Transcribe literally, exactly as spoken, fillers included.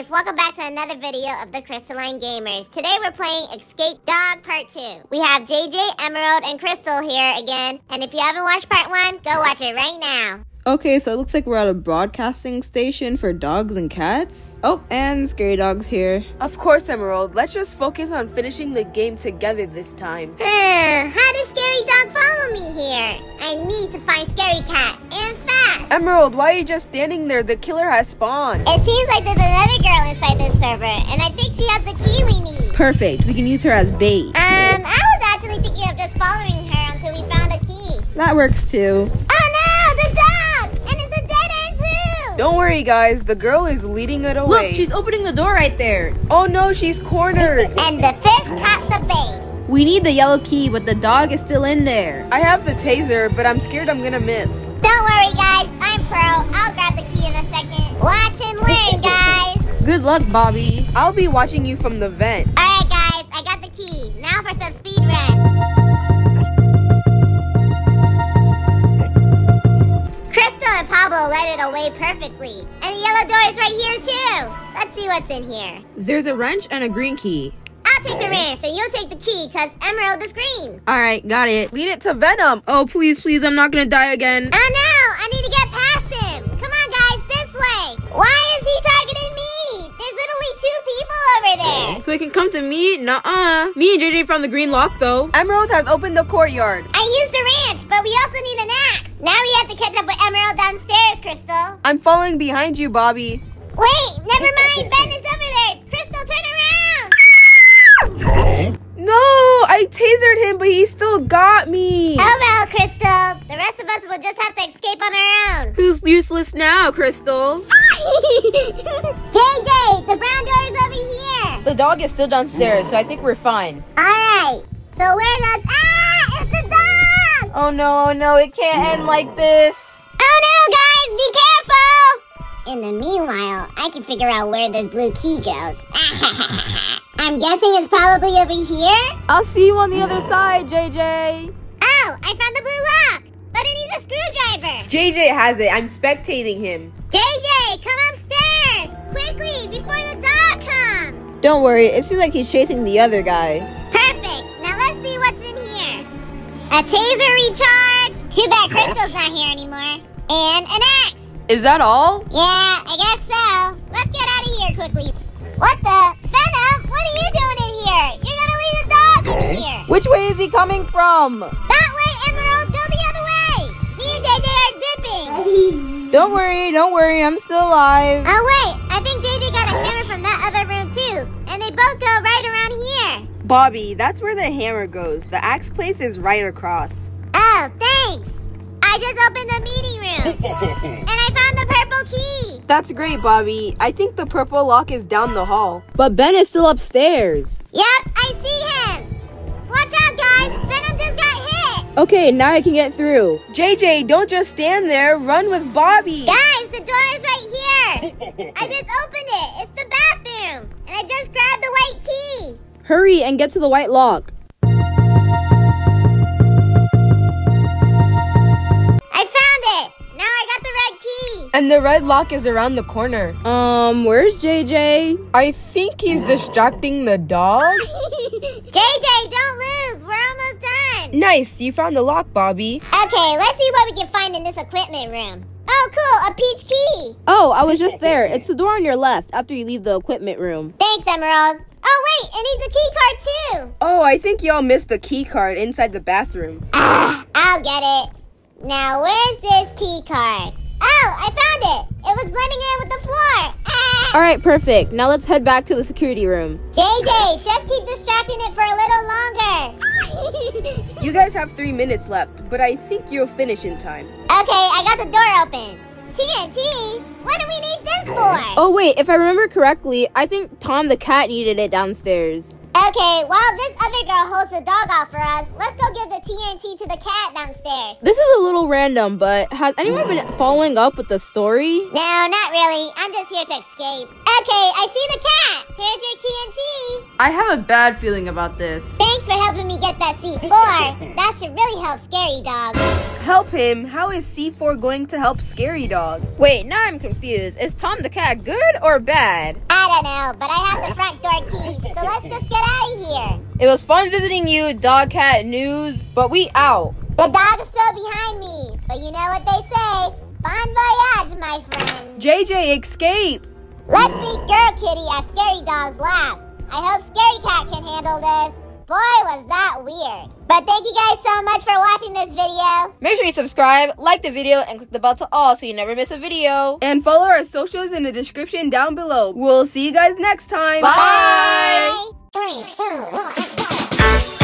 guys, welcome back to another video of the Crystalline Gamers. Today we're playing Escape Dog Part two. We have J J, Emerald, and Crystal here again. And if you haven't watched Part one, go watch it right now. Okay, so it looks like we're at a broadcasting station for dogs and cats. Oh, and scary dogs here. Of course, Emerald. Let's just focus on finishing the game together this time. How did scary dog follow me here? I need to find scary cat and fast. Emerald, why are you just standing there? The killer has spawned. It seems like there's another girl inside this server, and I think she has the key we need. Perfect. We can use her as bait. Um, I was actually thinking of just following her until we found a key. That works too. Don't worry, guys. The girl is leading it away. Look, she's opening the door right there. Oh, no, she's cornered. And the fish caught the bait. We need the yellow key, but the dog is still in there. I have the taser, but I'm scared I'm going to miss. Don't worry, guys. I'm pro. I'll grab the key in a second. Watch and learn, guys. Good luck, Bobby. I'll be watching you from the vent. All right, guys. I got the key. Now for some speed run. Led it away perfectly. And the yellow door is right here too. Let's see what's in here. There's a wrench and a green key. I'll take the wrench and you'll take the key because Emerald is green. Alright, got it. Lead it to Venom. Oh, please, please, I'm not gonna die again. Oh no, I need to get past him. Come on guys, this way. Why is he targeting me? There's literally two people over there. So he can come to me? Nuh-uh. Me and J J found the green lock though. Emerald has opened the courtyard. I used the wrench, but we also need an axe. Now we have to catch up with Emerald downstairs, Crystal. I'm following behind you, Bobby. Wait, never mind. Ben is over there. Crystal, turn around. No, I tasered him, but he still got me. Oh, well, Crystal. The rest of us will just have to escape on our own. Who's useless now, Crystal? J J, the brown door is over here. The dog is still downstairs, so I think we're fine. All right. So where's us? Ah, it's the dog. Oh no, no, it can't end like this. Oh no, guys, be careful! In the meanwhile, I can figure out where this blue key goes. I'm guessing it's probably over here? I'll see you on the other side, J J. Oh, I found the blue lock, but it needs a screwdriver. J J has it, I'm spectating him. J J, come upstairs, quickly, before the dog comes. Don't worry, it seems like he's chasing the other guy. Perfect, now let's see what's in here. A taser recharge. Too bad Crystal's not here anymore. And an axe. Is that all? Yeah, I guess so. Let's get out of here quickly. What the? Venom, what are you doing in here? You're gonna leave the dog in here. Which way is he coming from? That way, Emerald. Go the other way. Me and J J are dipping. Don't worry, don't worry. I'm still alive. Oh, wait. I think J J got a hammer from that other room, too. And they both go right around here. Bobby, that's where the hammer goes. The axe place is right across. Oh, thanks. I just opened the meeting room. And I found the purple key. That's great, Bobby. I think the purple lock is down the hall. But Ben is still upstairs. Yep, I see him. Watch out, guys. Venom just got hit. Okay, now I can get through. J J, don't just stand there. Run with Bobby. Guys, the door is right here. I just opened it. It's the bathroom. And I just grabbed the white key. Hurry and get to the white lock. I found it! Now I got the red key! And the red lock is around the corner. Um, where's J J? I think he's distracting the dog. J J, don't lose! We're almost done! Nice, you found the lock, Bobby. Okay, let's see what we can find in this equipment room. Oh, cool, a peach key! Oh, I was just there. It's the door on your left after you leave the equipment room. Thanks, Emerald. Oh, wait, it needs a key card, too. Oh, I think y'all missed the key card inside the bathroom. Ah, I'll get it. Now, where's this key card? Oh, I found it. It was blending in with the floor. Ah. All right, perfect. Now let's head back to the security room. J J, just keep distracting it for a little longer. You guys have three minutes left, but I think you'll finish in time. Okay, I got the door open. T N T? What do we need this for? Oh, wait, if I remember correctly, I think Tom the cat needed it downstairs. Okay, while this other girl holds the dog off for us, let's go give the T N T to the cat downstairs. This is a little random, but has anyone been following up with the story? No, not really. I'm just here to escape. Okay, Okay, I see the cat. Here's your T N T. I have a bad feeling about this. Thanks for helping me get that C four. That should really help Scary Dog. Help him? How is C four going to help Scary Dog? Wait, now I'm confused. Is Tom the cat good or bad? I don't know, but I have the front door key, so let's just get out of here. It was fun visiting you, Dog Cat News, but we out. The dog is still behind me, but you know what they say. Bon voyage, my friend. J J, escape. Let's meet Girl Kitty at Scary Dog's lab. I hope Scary Cat can handle this. Boy, was that weird. But thank you guys so much for watching this video. Make sure you subscribe, like the video, and click the bell to all so you never miss a video. And follow our socials in the description down below. We'll see you guys next time. Bye! Bye. Three, two, one, let's go.